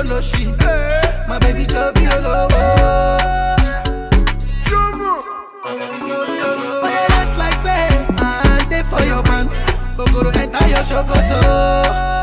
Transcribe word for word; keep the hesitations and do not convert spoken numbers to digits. Oloshi. My baby Jobi Olowo. Oh yeah, that's like say, and they for your bank. Go go to enter your shokoto.